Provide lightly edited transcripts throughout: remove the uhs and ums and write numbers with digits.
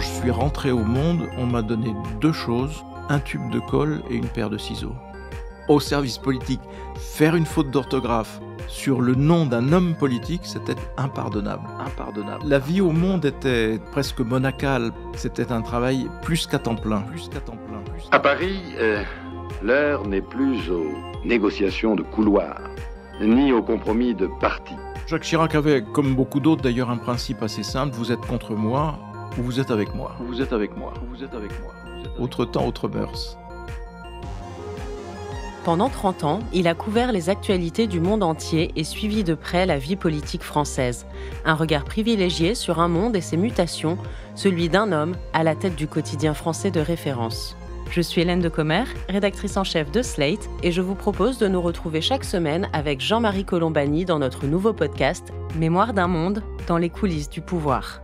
je suis rentré au monde, on m'a donné deux choses, un tube de colle et une paire de ciseaux. Au service politique, faire une faute d'orthographe sur le nom d'un homme politique, c'était impardonnable. Impardonnable. La vie au monde était presque monacale. C'était un travail plus qu'à temps plein. À Paris, l'heure n'est plus aux négociations de couloir, ni aux compromis de parti. Jacques Chirac avait, comme beaucoup d'autres d'ailleurs, un principe assez simple. Vous êtes contre moi ou vous êtes avec moi. Autre temps, autre mœurs. Pendant 30 ans, il a couvert les actualités du monde entier et suivi de près la vie politique française. Un regard privilégié sur un monde et ses mutations, celui d'un homme à la tête du quotidien français de référence. Je suis Hélène Decommer, rédactrice en chef de Slate, et je vous propose de nous retrouver chaque semaine avec Jean-Marie Colombani dans notre nouveau podcast « Mémoire d'un monde, dans les coulisses du pouvoir ».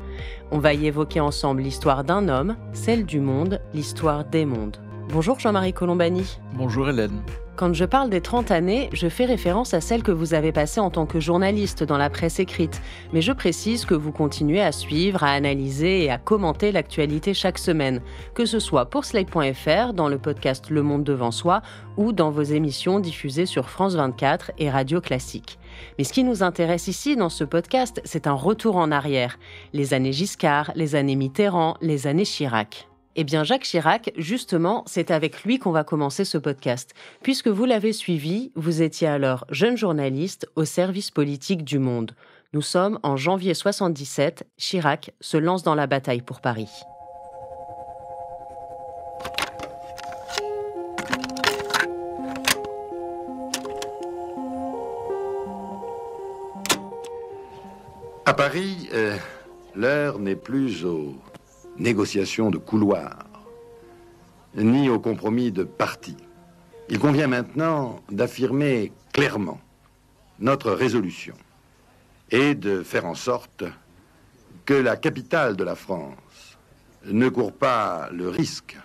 On va y évoquer ensemble l'histoire d'un homme, celle du monde, l'histoire des mondes. Bonjour Jean-Marie Colombani. Bonjour Hélène. Quand je parle des 30 années, je fais référence à celles que vous avez passées en tant que journaliste dans la presse écrite. Mais je précise que vous continuez à suivre, à analyser et à commenter l'actualité chaque semaine. Que ce soit pour Slate.fr, dans le podcast Le Monde devant soi, ou dans vos émissions diffusées sur France 24 et Radio Classique. Mais ce qui nous intéresse ici, dans ce podcast, c'est un retour en arrière. Les années Giscard, les années Mitterrand, les années Chirac. Eh bien Jacques Chirac, justement, c'est avec lui qu'on va commencer ce podcast. Puisque vous l'avez suivi, vous étiez alors jeune journaliste au service politique du Monde. Nous sommes en janvier 1977, Chirac se lance dans la bataille pour Paris. À Paris, l'heure n'est plus au... négociations de couloir, ni au compromis de parti. Il convient maintenant d'affirmer clairement notre résolution et de faire en sorte que la capitale de la France ne court pas le risque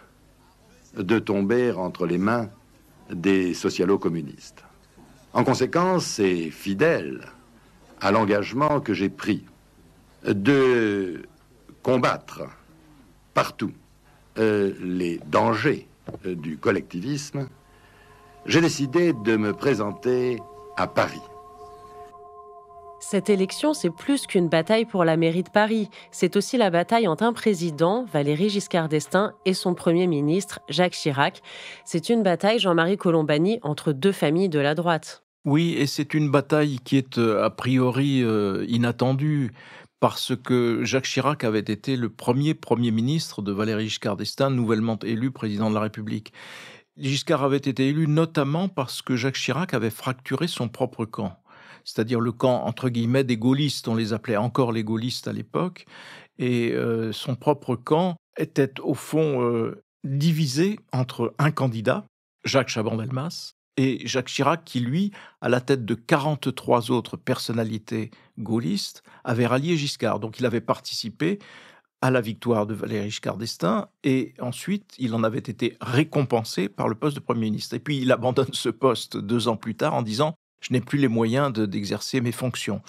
de tomber entre les mains des socialo-communistes. En conséquence, c'est fidèle à l'engagement que j'ai pris de combattre partout les dangers du collectivisme, j'ai décidé de me présenter à Paris. Cette élection, c'est plus qu'une bataille pour la mairie de Paris. C'est aussi la bataille entre un président, Valéry Giscard d'Estaing, et son premier ministre, Jacques Chirac. C'est une bataille, Jean-Marie Colombani, entre deux familles de la droite. Oui, et c'est une bataille qui est a priori inattendue. Parce que Jacques Chirac avait été le premier ministre de Valéry Giscard d'Estaing, nouvellement élu président de la République. Giscard avait été élu notamment parce que Jacques Chirac avait fracturé son propre camp, c'est-à-dire le camp, entre guillemets, des gaullistes, on les appelait encore les gaullistes à l'époque, et son propre camp était au fond divisé entre un candidat, Jacques Chaban-Delmas, et Jacques Chirac qui, lui, à la tête de 43 autres personnalités gaullistes, avait rallié Giscard. Donc il avait participé à la victoire de Valéry Giscard d'Estaing et ensuite il en avait été récompensé par le poste de Premier ministre. Et puis il abandonne ce poste 2 ans plus tard en disant « je n'ai plus les moyens d'exercer mes fonctions ».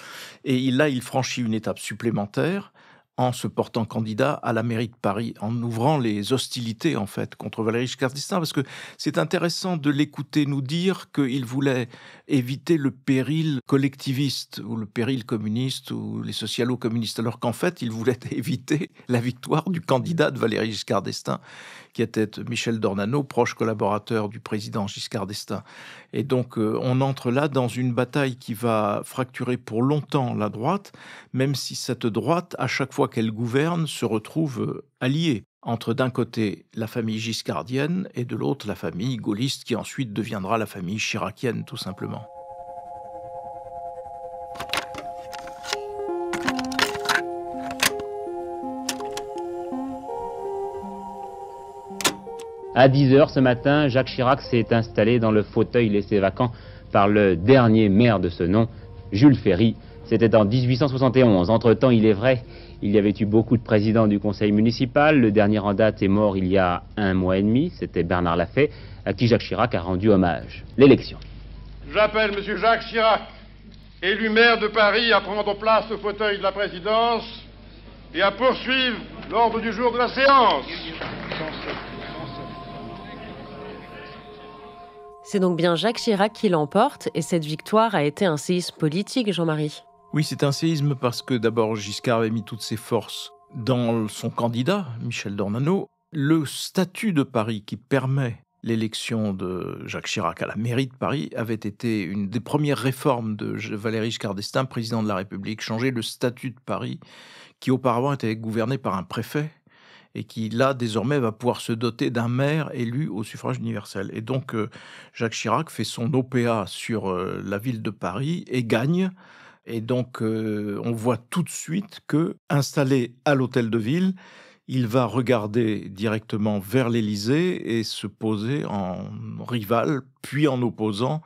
Et là, il franchit une étape supplémentaire en se portant candidat à la mairie de Paris, en ouvrant les hostilités, en fait, contre Valéry Giscard d'Estaing, parce que c'est intéressant de l'écouter nous dire qu'il voulait éviter le péril collectiviste, ou le péril communiste, ou les socialo-communistes, alors qu'en fait, il voulait éviter la victoire du candidat de Valéry Giscard d'Estaing, qui était Michel Dornano, proche collaborateur du président Giscard d'Estaing. Et donc, on entre là dans une bataille qui va fracturer pour longtemps la droite, même si cette droite, à chaque fois qu'elle gouverne, se retrouve alliée entre d'un côté la famille giscardienne et de l'autre la famille gaulliste qui ensuite deviendra la famille chiracienne, tout simplement. À 10h ce matin, Jacques Chirac s'est installé dans le fauteuil laissé vacant par le dernier maire de ce nom, Jules Ferry. C'était en 1871. Entre-temps, il est vrai, il y avait eu beaucoup de présidents du conseil municipal. Le dernier en date est mort il y a 1 mois et demi. C'était Bernard Lafay, à qui Jacques Chirac a rendu hommage. L'élection. J'appelle M. Jacques Chirac, élu maire de Paris, à prendre place au fauteuil de la présidence et à poursuivre L'ordre du jour de la séance. C'est donc bien Jacques Chirac qui l'emporte, et cette victoire a été un séisme politique, Jean-Marie. Oui, c'est un séisme parce que d'abord Giscard avait mis toutes ses forces dans son candidat, Michel Dornano. Le statut de Paris qui permet l'élection de Jacques Chirac à la mairie de Paris avait été une des premières réformes de Valéry Giscard d'Estaing, président de la République, changer le statut de Paris qui auparavant était gouverné par un préfet et qui, là, désormais, va pouvoir se doter d'un maire élu au suffrage universel. Et donc, Jacques Chirac fait son OPA sur la ville de Paris et gagne. Et donc, on voit tout de suite que, installé à l'hôtel de ville, il va regarder directement vers l'Élysée et se poser en rival, puis en opposant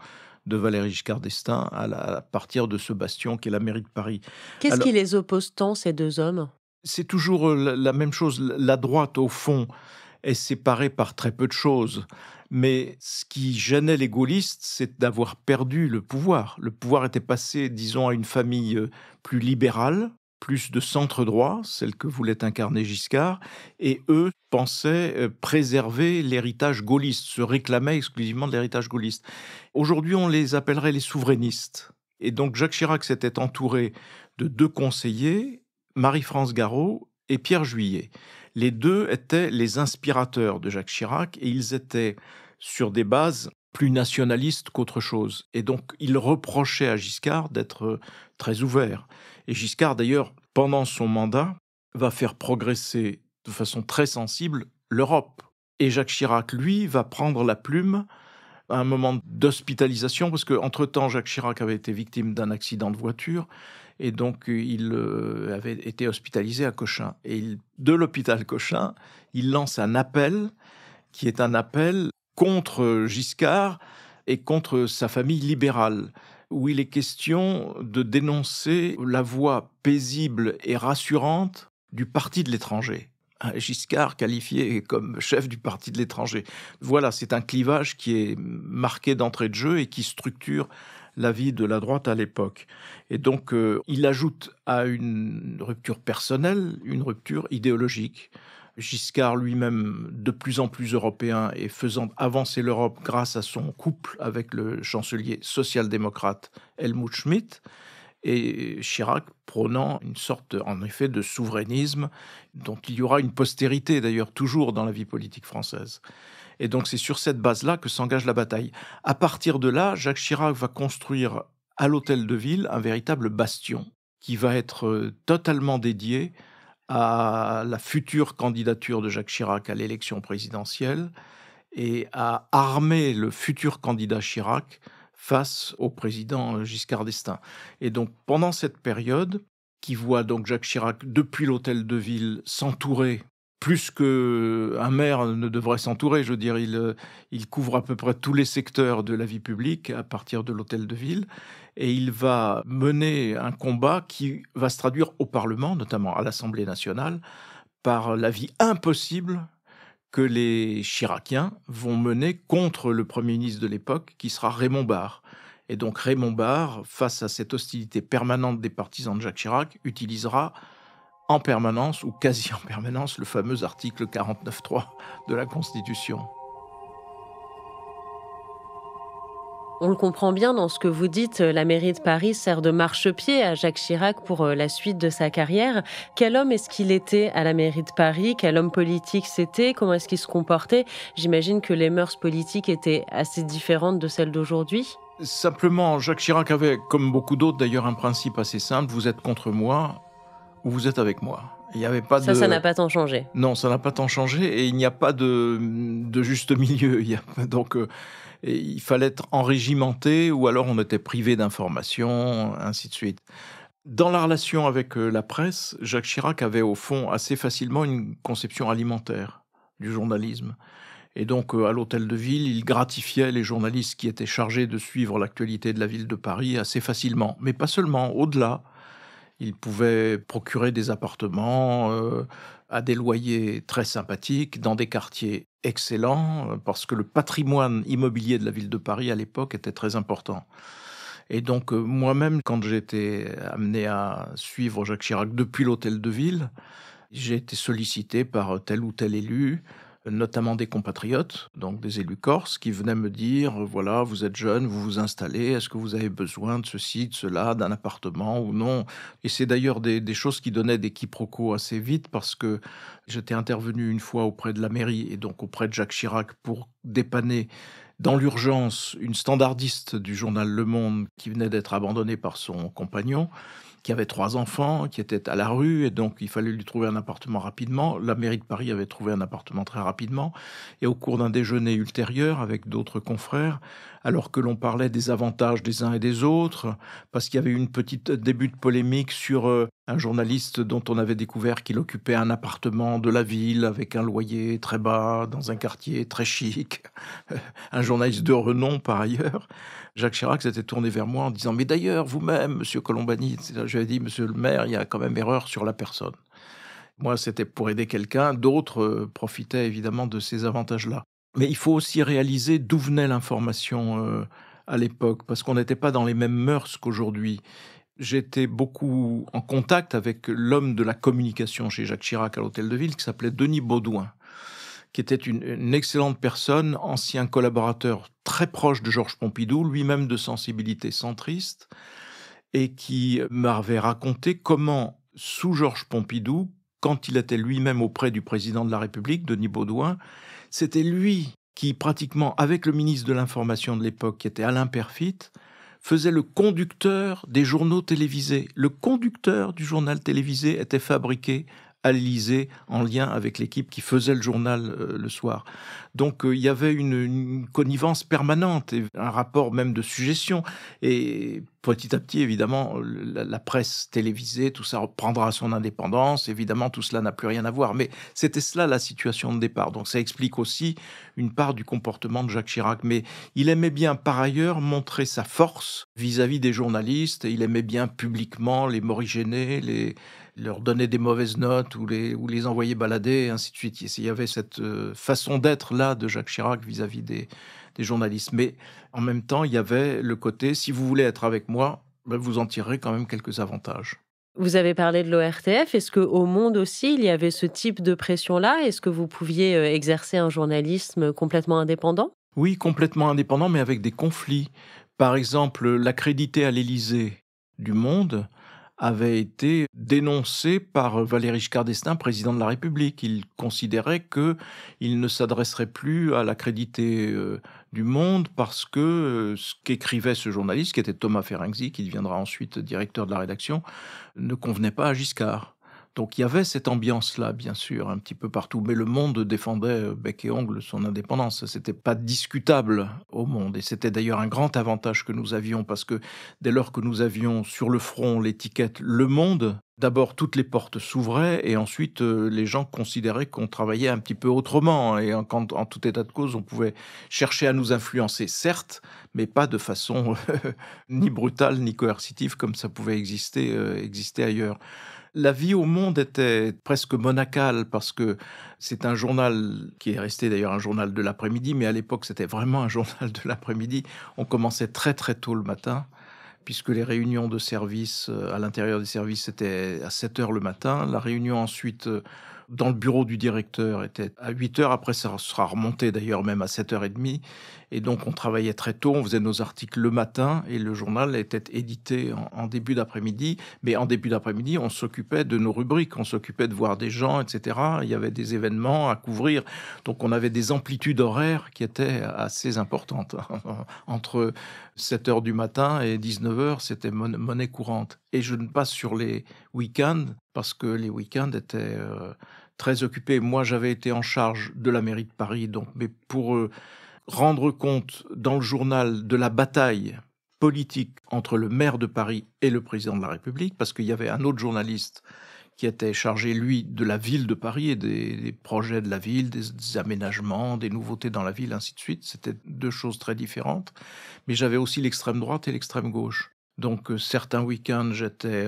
de Valéry Giscard d'Estaing à partir de ce bastion qu'est la mairie de Paris. Qu'est-ce qui les oppose tant, ces deux hommes ? C'est toujours la même chose. La droite, au fond, est séparée par très peu de choses. Mais ce qui gênait les gaullistes, c'est d'avoir perdu le pouvoir. Le pouvoir était passé, disons, à une famille plus libérale, plus de centre-droit, celle que voulait incarner Giscard, et eux pensaient préserver l'héritage gaulliste, se réclamaient exclusivement de l'héritage gaulliste. Aujourd'hui, on les appellerait les souverainistes. Et donc Jacques Chirac s'était entouré de deux conseillers, Marie-France Garraud et Pierre Juillet. Les deux étaient les inspirateurs de Jacques Chirac et ils étaient sur des bases plus nationalistes qu'autre chose. Et donc, ils reprochaient à Giscard d'être très ouvert. Et Giscard, d'ailleurs, pendant son mandat, va faire progresser de façon très sensible l'Europe. Et Jacques Chirac, lui, va prendre la plume à un moment d'hospitalisation, parce qu'entre-temps, Jacques Chirac avait été victime d'un accident de voiture, et donc il avait été hospitalisé à Cochin. Et de l'hôpital Cochin, il lance un appel, qui est un appel contre Giscard et contre sa famille libérale, où il est question de dénoncer la voie paisible et rassurante du parti de l'étranger. Giscard qualifié comme chef du parti de l'étranger. Voilà, c'est un clivage qui est marqué d'entrée de jeu et qui structure la vie de la droite à l'époque. Et donc, il ajoute à une rupture personnelle, une rupture idéologique. Giscard lui-même, de plus en plus européen et faisant avancer l'Europe grâce à son couple avec le chancelier social-démocrate Helmut Schmidt, et Chirac prônant une sorte, en effet, de souverainisme dont il y aura une postérité, d'ailleurs, toujours dans la vie politique française. Et donc, c'est sur cette base-là que s'engage la bataille. À partir de là, Jacques Chirac va construire à l'hôtel de ville un véritable bastion qui va être totalement dédié à la future candidature de Jacques Chirac à l'élection présidentielle et à armer le futur candidat Chirac face au président Giscard d'Estaing. Et donc, pendant cette période, qui voit donc Jacques Chirac, depuis l'hôtel de ville, s'entourer, plus qu'un maire ne devrait s'entourer, je veux dire, il couvre à peu près tous les secteurs de la vie publique à partir de l'hôtel de ville, et il va mener un combat qui va se traduire au Parlement, notamment à l'Assemblée nationale, par la vie impossible que les Chiraciens vont mener contre le Premier ministre de l'époque, qui sera Raymond Barre. Et donc Raymond Barre, face à cette hostilité permanente des partisans de Jacques Chirac, utilisera en permanence, ou quasi en permanence, le fameux article 49.3 de la Constitution. On le comprend bien dans ce que vous dites, la mairie de Paris sert de marchepied à Jacques Chirac pour la suite de sa carrière. Quel homme est-ce qu'il était à la mairie de Paris ? Quel homme politique c'était ? Comment est-ce qu'il se comportait ? J'imagine que les mœurs politiques étaient assez différentes de celles d'aujourd'hui. Simplement, Jacques Chirac avait, comme beaucoup d'autres d'ailleurs, un principe assez simple, vous êtes contre moi, où vous êtes avec moi. Il y avait pas ça, ça n'a pas tant changé. Non, ça n'a pas tant changé et il n'y a pas de juste milieu. Il fallait être enrégimenté ou alors on était privé d'informations, ainsi de suite. Dans la relation avec la presse, Jacques Chirac avait au fond assez facilement une conception alimentaire du journalisme. Et donc, à l'hôtel de ville, il gratifiait les journalistes qui étaient chargés de suivre l'actualité de la ville de Paris assez facilement. Mais pas seulement, au-delà. Il pouvait procurer des appartements à des loyers très sympathiques, dans des quartiers excellents, parce que le patrimoine immobilier de la ville de Paris à l'époque était très important. Et donc moi-même, quand j'étais amené à suivre Jacques Chirac depuis l'hôtel de ville, J'ai été sollicité par tel ou tel élu, notamment des compatriotes, donc des élus corses, qui venaient me dire, voilà, vous êtes jeune, vous vous installez, est-ce que vous avez besoin de ceci, de cela, d'un appartement ou non? Et c'est d'ailleurs des choses qui donnaient des quiproquos assez vite, parce que j'étais intervenu une fois auprès de la mairie, et donc auprès de Jacques Chirac, pour dépanner dans l'urgence une standardiste du journal Le Monde qui venait d'être abandonnée par son compagnon, qui avait 3 enfants, qui était à la rue, et donc il fallait lui trouver un appartement rapidement. La mairie de Paris avait trouvé un appartement très rapidement, et au cours d'un déjeuner ultérieur avec d'autres confrères, alors que l'on parlait des avantages des uns et des autres, parce qu'il y avait eu une petite début de polémique sur un journaliste dont on avait découvert qu'il occupait un appartement de la ville avec un loyer très bas, dans un quartier très chic, un journaliste de renom par ailleurs. Jacques Chirac s'était tourné vers moi en disant « Mais d'ailleurs, vous-même, monsieur Colombani », je lui ai dit « Monsieur le maire, il y a quand même erreur sur la personne ». Moi, c'était pour aider quelqu'un, d'autres profitaient évidemment de ces avantages-là. Mais il faut aussi réaliser d'où venait l'information à l'époque, parce qu'on n'était pas dans les mêmes mœurs qu'aujourd'hui. J'étais beaucoup en contact avec l'homme de la communication chez Jacques Chirac à l'Hôtel de Ville, qui s'appelait Denis Baudouin, qui était une excellente personne, ancien collaborateur très proche de Georges Pompidou, lui-même de sensibilité centriste, et qui m'avait raconté comment, sous Georges Pompidou, quand il était lui-même auprès du président de la République, Denis Baudouin, c'était lui qui, pratiquement, avec le ministre de l'Information de l'époque, qui était Alain Peyrefitte, faisait le conducteur des journaux télévisés. Le conducteur du journal télévisé était fabriqué à l'Élysée, en lien avec l'équipe qui faisait le journal le soir. Donc il y avait une connivence permanente, et un rapport même de suggestion. Et petit à petit, évidemment, la presse télévisée, tout ça reprendra son indépendance. Évidemment, tout cela n'a plus rien à voir. Mais c'était cela la situation de départ. Donc ça explique aussi une part du comportement de Jacques Chirac. Mais il aimait bien, par ailleurs, montrer sa force vis-à-vis des journalistes. Il aimait bien publiquement les morigéner, leur donner des mauvaises notes ou les envoyer balader, et ainsi de suite. Il y avait cette façon d'être-là de Jacques Chirac vis-à-vis des journalistes. Mais en même temps, il y avait le côté, si vous voulez être avec moi, ben vous en tirerez quand même quelques avantages. Vous avez parlé de l'ORTF. Est-ce qu'au Monde aussi, il y avait ce type de pression-là? Est-ce que vous pouviez exercer un journalisme complètement indépendant? Oui, complètement indépendant, mais avec des conflits. Par exemple, l'accrédité à l'Élysée du Monde avait été dénoncé par Valéry Giscard d'Estaing, président de la République. Il considérait qu'il ne s'adresserait plus à l'accrédité du Monde parce que ce qu'écrivait ce journaliste, qui était Thomas Ferenczi, qui deviendra ensuite directeur de la rédaction, ne convenait pas à Giscard. Donc il y avait cette ambiance-là, bien sûr, un petit peu partout. Mais le Monde défendait bec et ongle son indépendance. C'était pas discutable au Monde. Et c'était d'ailleurs un grand avantage que nous avions, parce que dès lors que nous avions sur le front l'étiquette « Le Monde », d'abord, toutes les portes s'ouvraient, et ensuite, les gens considéraient qu'on travaillait un petit peu autrement. Et en tout état de cause, on pouvait chercher à nous influencer, certes, mais pas de façon ni brutale, ni coercitive, comme ça pouvait exister ailleurs. La vie au Monde était presque monacale, parce que c'est un journal qui est resté d'ailleurs un journal de l'après-midi, mais à l'époque, c'était vraiment un journal de l'après-midi. On commençait très très tôt le matin, puisque les réunions de service à l'intérieur des services étaient à 7h le matin. La réunion ensuite dans le bureau du directeur était à 8h. Après, ça sera remonté d'ailleurs même à 7h30. Et donc, on travaillait très tôt, on faisait nos articles le matin, et le journal était édité en début d'après-midi. Mais en début d'après-midi, on s'occupait de nos rubriques, on s'occupait de voir des gens, etc. Il y avait des événements à couvrir. Donc, on avait des amplitudes horaires qui étaient assez importantes. Entre 7h du matin et 19h, c'était monnaie courante. Et je ne passe sur les week-ends, parce que les week-ends étaient très occupés. Moi, j'avais été en charge de la mairie de Paris, donc, mais pour rendre compte dans le journal de la bataille politique entre le maire de Paris et le président de la République, parce qu'il y avait un autre journaliste qui était chargé, lui, de la ville de Paris et des projets de la ville, des aménagements, des nouveautés dans la ville, ainsi de suite. C'était 2 choses très différentes. Mais j'avais aussi l'extrême droite et l'extrême gauche. Donc certains week-ends, j'étais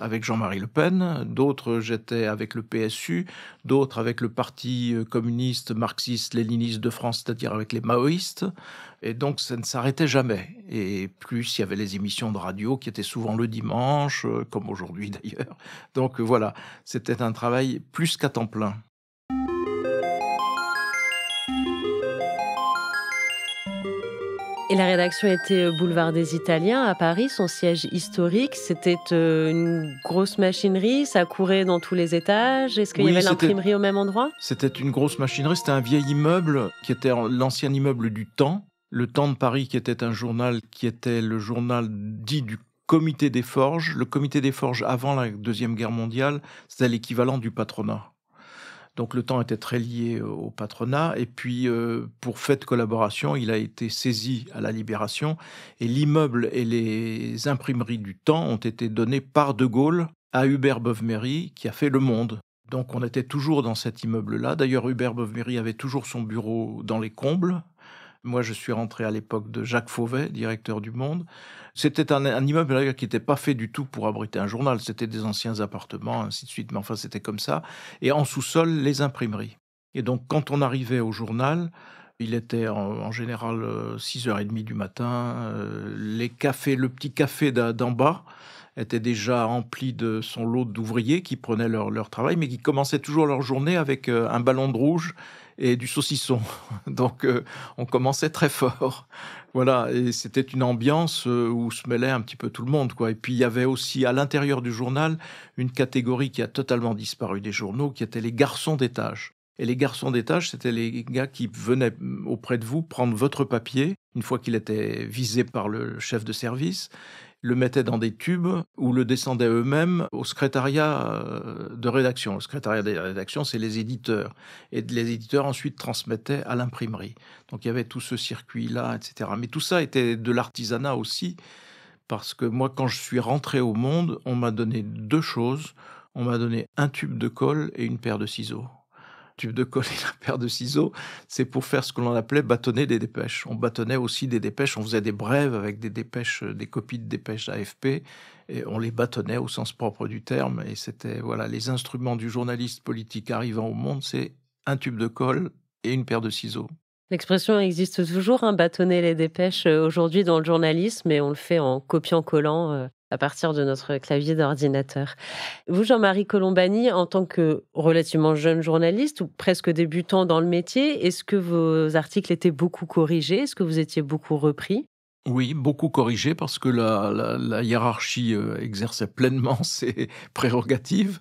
avec Jean-Marie Le Pen, d'autres j'étais avec le PSU, d'autres avec le parti communiste, marxiste, léniniste de France, c'est-à-dire avec les maoïstes. Et donc ça ne s'arrêtait jamais. Et plus il y avait les émissions de radio qui étaient souvent le dimanche, comme aujourd'hui d'ailleurs. Donc voilà, c'était un travail plus qu'à temps plein. Et la rédaction était boulevard des Italiens à Paris, son siège historique. C'était une grosse machinerie, ça courait dans tous les étages. Est-ce qu'il y avait l'imprimerie au même endroit? C'était une grosse machinerie, c'était un vieil immeuble qui était l'ancien immeuble du Temps. Le Temps de Paris qui était un journal qui était le journal dit du Comité des Forges. Le Comité des Forges avant la Deuxième Guerre mondiale, c'était l'équivalent du patronat. Donc le Temps était très lié au patronat. Et puis, pour fait de collaboration, il a été saisi à la Libération. Et l'immeuble et les imprimeries du Temps ont été donnés par De Gaulle à Hubert Beuve-Méry, qui a fait Le Monde. Donc on était toujours dans cet immeuble-là. D'ailleurs, Hubert Beuve-Méry avait toujours son bureau dans les combles. Moi, je suis rentré à l'époque de Jacques Fauvet, directeur du Monde. C'était un immeuble d'ailleurs qui n'était pas fait du tout pour abriter un journal. C'était des anciens appartements, ainsi de suite. Mais enfin, c'était comme ça. Et en sous-sol, les imprimeries. Et donc, quand on arrivait au journal, il était en général 6h30 du matin. Les cafés, le petit café d'en bas était déjà rempli de son lot d'ouvriers qui prenaient leur travail, mais qui commençaient toujours leur journée avec un ballon de rouge et du saucisson. Donc, on commençait très fort. Voilà, et c'était une ambiance où se mêlait un petit peu tout le monde, quoi. Et puis, il y avait aussi, à l'intérieur du journal, une catégorie qui a totalement disparu des journaux, qui étaient les garçons d'étage. Et les garçons d'étage, c'était les gars qui venaient auprès de vous prendre votre papier, une fois qu'il était visé par le chef de service, le mettaient dans des tubes ou le descendaient eux-mêmes au secrétariat de rédaction. Le secrétariat de rédaction, c'est les éditeurs. Et les éditeurs ensuite transmettaient à l'imprimerie. Donc il y avait tout ce circuit-là, etc. Mais tout ça était de l'artisanat aussi, parce que moi, quand je suis rentré au Monde, on m'a donné deux choses. On m'a donné un tube de colle et une paire de ciseaux. Tube de colle et la paire de ciseaux, c'est pour faire ce que l'on appelait bâtonner des dépêches. On bâtonnait aussi des dépêches, on faisait des brèves avec des dépêches, des copies de dépêches AFP, et on les bâtonnait au sens propre du terme. Et c'était, voilà, les instruments du journaliste politique arrivant au Monde, c'est un tube de colle et une paire de ciseaux. L'expression existe toujours, hein, bâtonner les dépêches aujourd'hui dans le journalisme, et on le fait en copiant-collant. À partir de notre clavier d'ordinateur. Vous, Jean-Marie Colombani, en tant que relativement jeune journaliste ou presque débutant dans le métier, est-ce que vos articles étaient beaucoup corrigés? Est-ce que vous étiez beaucoup repris? Oui, beaucoup corrigés parce que la hiérarchie exerçait pleinement ses prérogatives.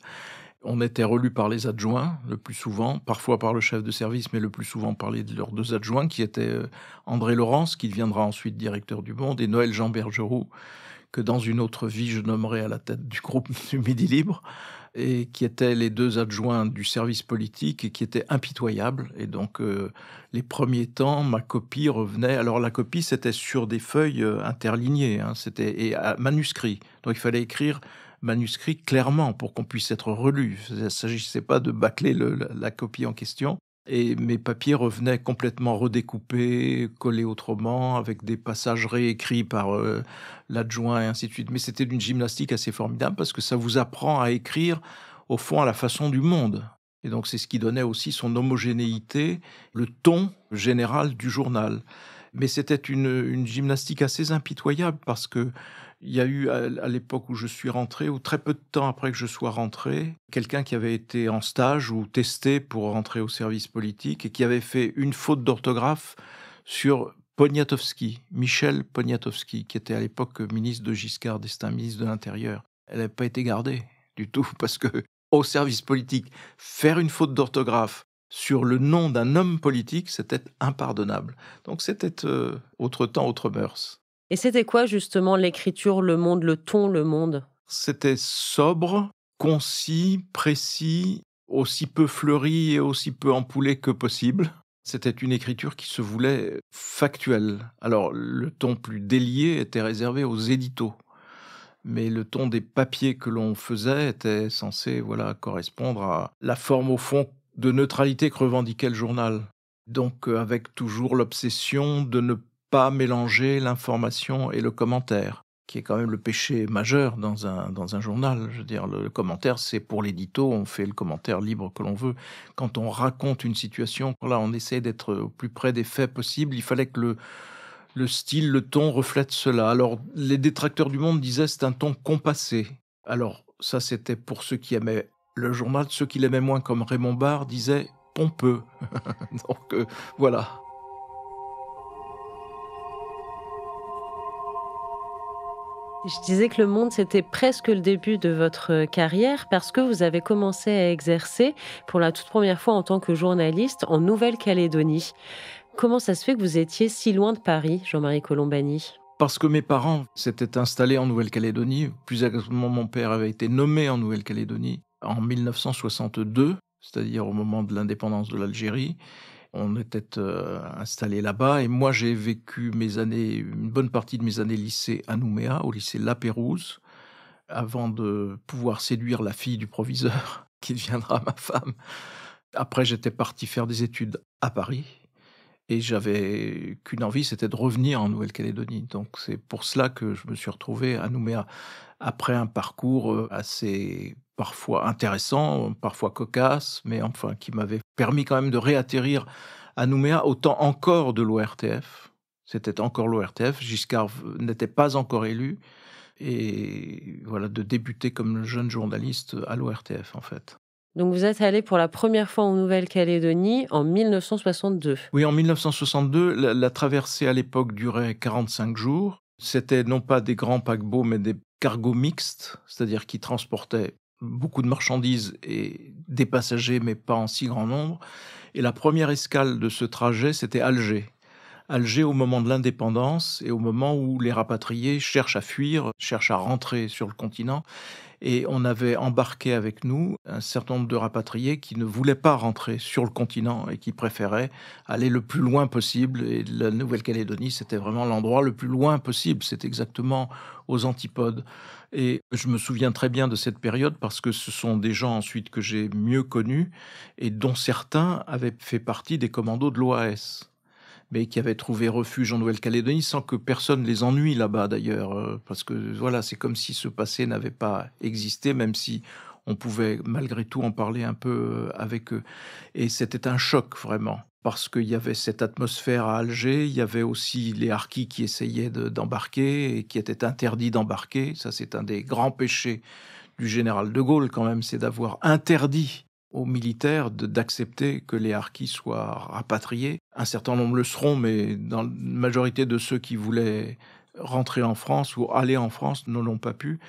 On était relus par les adjoints, le plus souvent, parfois par le chef de service, mais le plus souvent par leurs deux adjoints, qui étaient André Laurence, qui deviendra ensuite directeur du Monde, et Noël Jean Bergeroux, que dans une autre vie, je nommerai à la tête du groupe du Midi Libre, et qui étaient les deux adjoints du service politique et qui étaient impitoyables. Et donc, les premiers temps, ma copie revenait. Alors, la copie, c'était sur des feuilles interlignées, hein, c'était manuscrit. Donc, il fallait écrire manuscrit clairement pour qu'on puisse être relu. Il ne s'agissait pas de bâcler la copie en question. Et mes papiers revenaient complètement redécoupés, collés autrement, avec des passages réécrits par l'adjoint et ainsi de suite. Mais c'était d'une gymnastique assez formidable parce que ça vous apprend à écrire, au fond, à la façon du Monde. Et donc, c'est ce qui donnait aussi son homogénéité, le ton général du journal. Mais c'était une gymnastique assez impitoyable parce que il y a eu, à l'époque où je suis rentré, ou très peu de temps après que je sois rentré, quelqu'un qui avait été en stage ou testé pour rentrer au service politique et qui avait fait une faute d'orthographe sur Poniatowski, Michel Poniatowski, qui était à l'époque ministre de Giscard d'Estaing, ministre de l'Intérieur. Elle n'avait pas été gardée du tout, parce que au service politique, faire une faute d'orthographe sur le nom d'un homme politique, c'était impardonnable. Donc c'était autre temps, autre mœurs. Et c'était quoi justement l'écriture, le Monde, le ton, le Monde? C'était sobre, concis, précis, aussi peu fleuri et aussi peu ampoulé que possible. C'était une écriture qui se voulait factuelle. Alors le ton plus délié était réservé aux éditos. Mais le ton des papiers que l'on faisait était censé, voilà, correspondre à la forme au fond de neutralité que revendiquait le journal. Donc avec toujours l'obsession de ne pas mélanger l'information et le commentaire. qui est quand même le péché majeur dans un journal. Je veux dire, le commentaire, c'est pour l'édito, on fait le commentaire libre que l'on veut. Quand on raconte une situation, là, on essaie d'être au plus près des faits possibles. Il fallait que le style, le ton reflète cela. Alors, les détracteurs du Monde disaient c'est un ton compassé. Alors, ça, c'était pour ceux qui aimaient le journal. Ceux qui l'aimaient moins, comme Raymond Barre, disaient pompeux. Donc, voilà. Je disais que Le Monde, c'était presque le début de votre carrière parce que vous avez commencé à exercer pour la toute première fois en tant que journaliste en Nouvelle-Calédonie. Comment ça se fait que vous étiez si loin de Paris, Jean-Marie Colombani ? Parce que mes parents s'étaient installés en Nouvelle-Calédonie. Plus exactement, mon père avait été nommé en Nouvelle-Calédonie en 1962, c'est-à-dire au moment de l'indépendance de l'Algérie. On était installés là-bas et moi j'ai vécu une bonne partie de mes années lycée à Nouméa, au lycée La Pérouse, avant de pouvoir séduire la fille du proviseur qui deviendra ma femme. Après j'étais parti faire des études à Paris et j'avais qu'une envie, c'était de revenir en Nouvelle-Calédonie. Donc c'est pour cela que je me suis retrouvé à Nouméa après un parcours assez parfois intéressant, parfois cocasse, mais enfin qui m'avait permis quand même de réatterrir à Nouméa au temps encore de l'ORTF. C'était encore l'ORTF, Giscard n'était pas encore élu, et voilà, de débuter comme jeune journaliste à l'ORTF en fait. Donc vous êtes allé pour la première fois en Nouvelle-Calédonie en 1962. Oui, en 1962, la traversée à l'époque durait 45 jours. C'était non pas des grands paquebots, mais des cargos mixtes, c'est-à-dire qui transportaient beaucoup de marchandises et des passagers, mais pas en si grand nombre. Et la première escale de ce trajet, c'était Alger. Alger au moment de l'indépendance et au moment où les rapatriés cherchent à fuir, cherchent à rentrer sur le continent. Et on avait embarqué avec nous un certain nombre de rapatriés qui ne voulaient pas rentrer sur le continent et qui préféraient aller le plus loin possible. Et la Nouvelle-Calédonie, c'était vraiment l'endroit le plus loin possible. C'est exactement aux antipodes. Et je me souviens très bien de cette période parce que ce sont des gens ensuite que j'ai mieux connus et dont certains avaient fait partie des commandos de l'OAS, mais qui avaient trouvé refuge en Nouvelle-Calédonie sans que personne les ennuie là-bas d'ailleurs, parce que voilà, c'est comme si ce passé n'avait pas existé, même si on pouvait malgré tout en parler un peu avec eux. Et c'était un choc vraiment, parce qu'il y avait cette atmosphère à Alger, il y avait aussi les harkis qui essayaient d'embarquer et qui étaient interdits d'embarquer. Ça, c'est un des grands péchés du général de Gaulle quand même, c'est d'avoir interdit aux militaires d'accepter que les harkis soient rapatriés. Un certain nombre le seront, mais dans la majorité de ceux qui voulaient rentrer en France ou aller en France ne l'ont pas pu.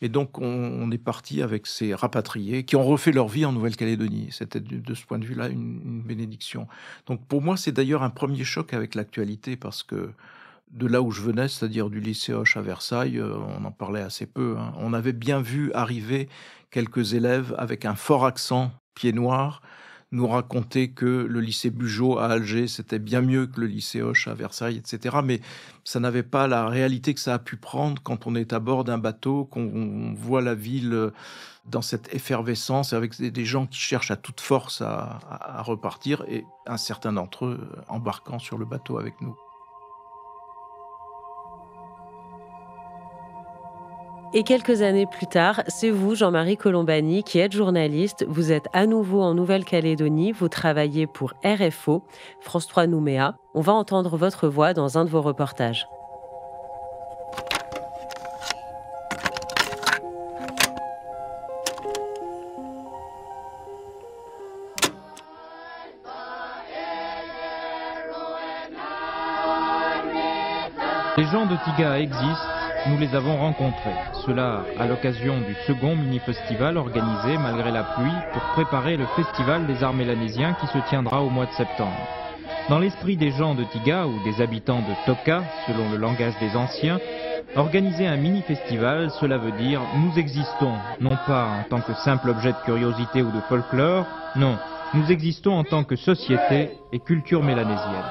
Et donc on est parti avec ces rapatriés qui ont refait leur vie en Nouvelle-Calédonie. C'était de ce point de vue-là une bénédiction. Donc pour moi, c'est d'ailleurs un premier choc avec l'actualité parce que de là où je venais, c'est-à-dire du lycée Hoche à Versailles, on en parlait assez peu, hein. On avait bien vu arriver quelques élèves avec un fort accent pieds noirs nous raconter que le lycée Bugeaud à Alger, c'était bien mieux que le lycée Hoche à Versailles, etc. Mais ça n'avait pas la réalité que ça a pu prendre quand on est à bord d'un bateau, qu'on voit la ville dans cette effervescence, avec des gens qui cherchent à toute force à repartir, et un certain d'entre eux embarquant sur le bateau avec nous. Et quelques années plus tard, c'est vous, Jean-Marie Colombani, qui êtes journaliste. Vous êtes à nouveau en Nouvelle-Calédonie. Vous travaillez pour RFO, France 3 Nouméa. On va entendre votre voix dans un de vos reportages. Les gens de Tiga existent. Nous les avons rencontrés, cela à l'occasion du second mini-festival organisé malgré la pluie pour préparer le festival des arts mélanésiens qui se tiendra au mois de septembre. Dans l'esprit des gens de Tiga ou des habitants de Toka, selon le langage des anciens, organiser un mini-festival, cela veut dire nous existons, non pas en tant que simple objet de curiosité ou de folklore, non, nous existons en tant que société et culture mélanésienne.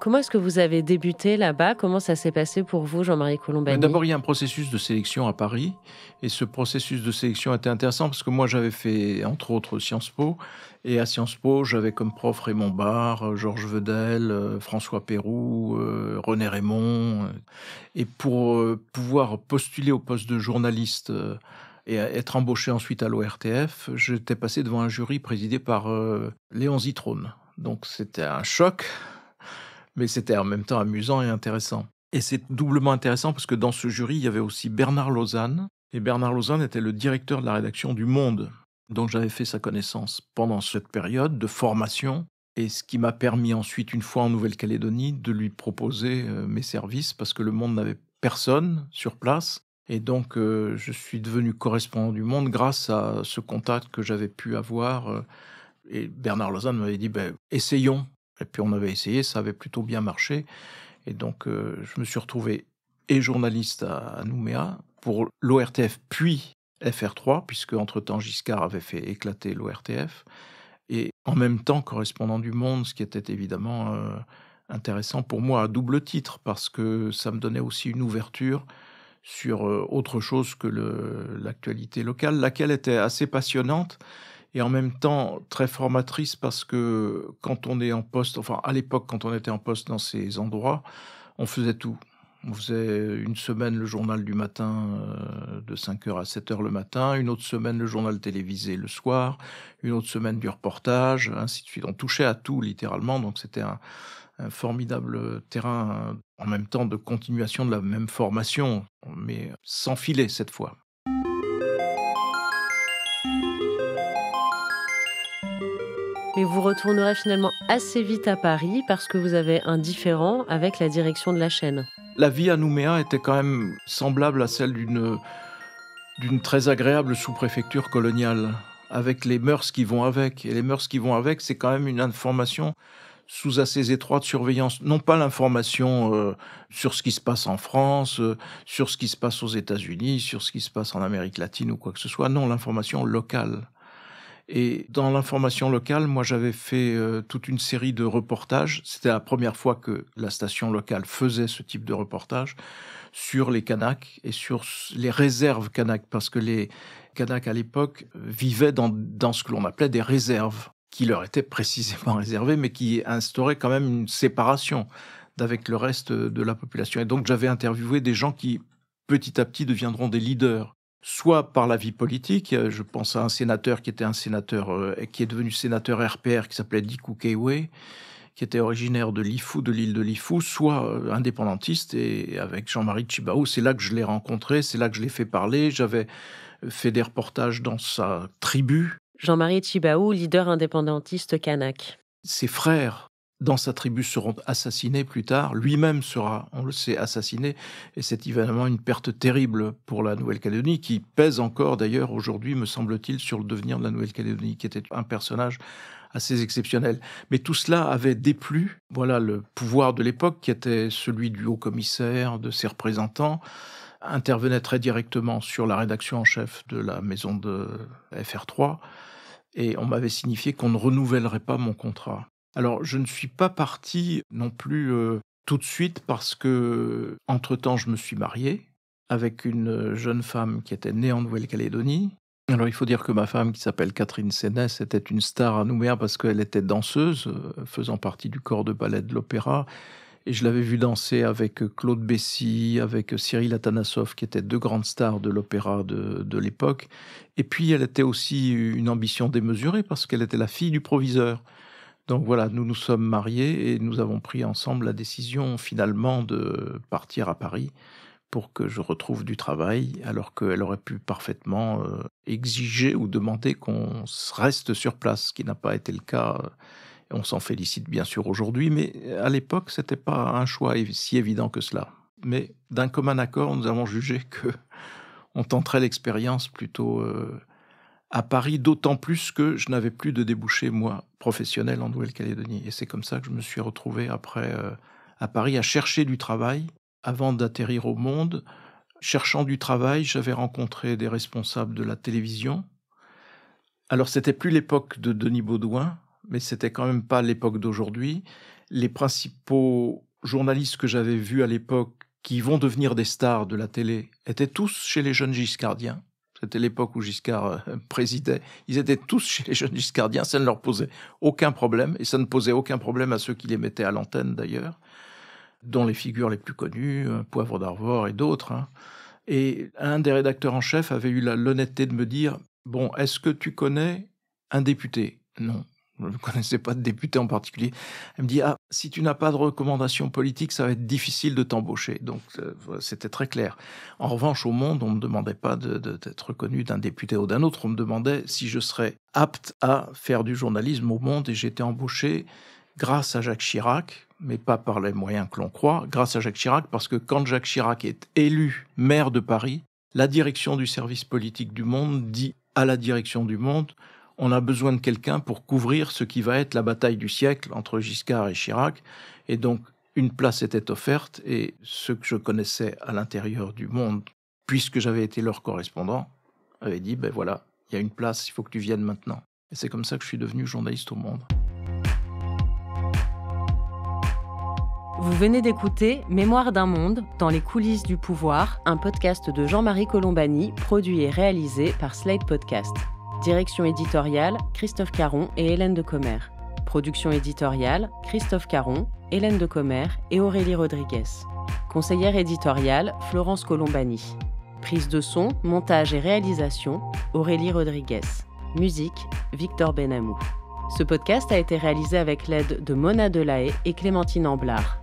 Comment est-ce que vous avez débuté là-bas? Comment ça s'est passé pour vous, Jean-Marie Colombani? D'abord, il y a un processus de sélection à Paris. Et ce processus de sélection était intéressant parce que moi, j'avais fait, entre autres, Sciences Po. Et à Sciences Po, j'avais comme prof Raymond Barre, Georges Vedel, François Pérou, René Raymond. Et pour pouvoir postuler au poste de journaliste et être embauché ensuite à l'ORTF, j'étais passé devant un jury présidé par Léon Zitrone. Donc, c'était un choc. Mais c'était en même temps amusant et intéressant. Et c'est doublement intéressant parce que dans ce jury, il y avait aussi Bernard Lausanne. Et Bernard Lausanne était le directeur de la rédaction du Monde. Donc j'avais fait sa connaissance pendant cette période de formation. Et ce qui m'a permis ensuite, une fois en Nouvelle-Calédonie, de lui proposer mes services parce que le Monde n'avait personne sur place. Et donc je suis devenu correspondant du Monde grâce à ce contact que j'avais pu avoir. Et Bernard Lausanne m'avait dit « essayons ». Et puis on avait essayé, ça avait plutôt bien marché. Et donc je me suis retrouvé et journaliste à Nouméa pour l'ORTF puis FR3, puisque entre-temps Giscard avait fait éclater l'ORTF. Et en même temps correspondant du Monde, ce qui était évidemment intéressant pour moi à double titre, parce que ça me donnait aussi une ouverture sur autre chose que l'actualité locale, laquelle était assez passionnante. Et en même temps, très formatrice parce que quand on est en poste, enfin à l'époque, quand on était en poste dans ces endroits, on faisait tout. On faisait une semaine le journal du matin de 5h à 7h le matin, une autre semaine le journal télévisé le soir, une autre semaine du reportage, ainsi de suite. On touchait à tout littéralement, donc c'était un formidable terrain en même temps de continuation de la même formation, mais sans filet cette fois. Mais vous retournerez finalement assez vite à Paris parce que vous avez un différend avec la direction de la chaîne. La vie à Nouméa était quand même semblable à celle d'une très agréable sous-préfecture coloniale, avec les mœurs qui vont avec. Et les mœurs qui vont avec, c'est quand même une information sous assez étroite surveillance. Non pas l'information sur ce qui se passe en France, sur ce qui se passe aux États-Unis, sur ce qui se passe en Amérique latine ou quoi que ce soit. Non, l'information locale. Et dans l'information locale, moi, j'avais fait toute une série de reportages. C'était la première fois que la station locale faisait ce type de reportage sur les Kanaks et sur les réserves Kanaks, parce que les Kanaks, à l'époque, vivaient dans ce que l'on appelait des réserves, qui leur étaient précisément réservées, mais qui instauraient quand même une séparation avec le reste de la population. Et donc, j'avais interviewé des gens qui, petit à petit, deviendront des leaders. Soit par la vie politique, je pense à un sénateur qui est devenu sénateur RPR, qui s'appelait Diku Keiwe, qui était originaire de Lifou, de l'île de Lifou, soit indépendantiste, et avec Jean-Marie Tchibaou, c'est là que je l'ai rencontré, c'est là que je l'ai fait parler, j'avais fait des reportages dans sa tribu. Jean-Marie Tchibaou, leader indépendantiste kanak. Ses frères dans sa tribu seront assassinés plus tard. Lui-même sera, on le sait, assassiné. Et c'est évidemment une perte terrible pour la Nouvelle-Calédonie, qui pèse encore d'ailleurs aujourd'hui, me semble-t-il, sur le devenir de la Nouvelle-Calédonie, qui était un personnage assez exceptionnel. Mais tout cela avait déplu, voilà, le pouvoir de l'époque, qui était celui du haut-commissaire, de ses représentants, intervenait très directement sur la rédaction en chef de la maison de FR3. Et on m'avait signifié qu'on ne renouvellerait pas mon contrat. Alors, je ne suis pas parti non plus tout de suite parce que, entre-temps, je me suis marié avec une jeune femme qui était née en Nouvelle-Calédonie. Alors, il faut dire que ma femme, qui s'appelle Catherine Sénès, était une star à Nouméa parce qu'elle était danseuse, faisant partie du corps de ballet de l'opéra. Et je l'avais vue danser avec Claude Bessy, avec Cyril Atanassov, qui étaient deux grandes stars de l'opéra de l'époque. Et puis, elle était aussi une ambition démesurée parce qu'elle était la fille du proviseur. Donc voilà, nous nous sommes mariés et nous avons pris ensemble la décision finalement de partir à Paris pour que je retrouve du travail, alors qu'elle aurait pu parfaitement exiger ou demander qu'on reste sur place, ce qui n'a pas été le cas. On s'en félicite bien sûr aujourd'hui, mais à l'époque, ce n'était pas un choix si évident que cela. Mais d'un commun accord, nous avons jugé qu'on tenterait l'expérience plutôt à Paris, d'autant plus que je n'avais plus de débouchés, moi, professionnels en Nouvelle-Calédonie. Et c'est comme ça que je me suis retrouvé après à Paris à chercher du travail avant d'atterrir au Monde. Cherchant du travail, j'avais rencontré des responsables de la télévision. Alors, c'était plus l'époque de Denis Baudouin, mais c'était quand même pas l'époque d'aujourd'hui. Les principaux journalistes que j'avais vus à l'époque, qui vont devenir des stars de la télé, étaient tous chez les jeunes giscardiens. C'était l'époque où Giscard présidait. Ils étaient tous chez les jeunes giscardiens, ça ne leur posait aucun problème, et ça ne posait aucun problème à ceux qui les mettaient à l'antenne d'ailleurs, dont les figures les plus connues, Poivre d'Arvor et d'autres, hein. Et un des rédacteurs en chef avait eu l'honnêteté de me dire « Bon, est-ce que tu connais un député ?» Non, je ne connaissais pas de député en particulier. Elle me dit « Ah, si tu n'as pas de recommandation politique, ça va être difficile de t'embaucher. » Donc, c'était très clair. En revanche, au Monde, on ne me demandait pas d'être reconnu d'un député ou d'un autre. On me demandait si je serais apte à faire du journalisme au Monde. Et j'ai été embauché grâce à Jacques Chirac, mais pas par les moyens que l'on croit, grâce à Jacques Chirac, parce que quand Jacques Chirac est élu maire de Paris, la direction du service politique du Monde dit à la direction du Monde « On a besoin de quelqu'un pour couvrir ce qui va être la bataille du siècle entre Giscard et Chirac ». Et donc, une place était offerte, et ceux que je connaissais à l'intérieur du Monde, puisque j'avais été leur correspondant, avaient dit « Ben voilà, il y a une place, il faut que tu viennes maintenant ». Et c'est comme ça que je suis devenu journaliste au Monde. Vous venez d'écouter Mémoire d'un monde, dans les coulisses du pouvoir, un podcast de Jean-Marie Colombani, produit et réalisé par Slate Podcast. Direction éditoriale, Christophe Caron et Hélène Decommer. Production éditoriale, Christophe Caron, Hélène Decommer et Aurélie Rodriguez. Conseillère éditoriale, Florence Colombani. Prise de son, montage et réalisation, Aurélie Rodriguez. Musique, Victor Benamou. Ce podcast a été réalisé avec l'aide de Mona Delahaye et Clémentine Amblard.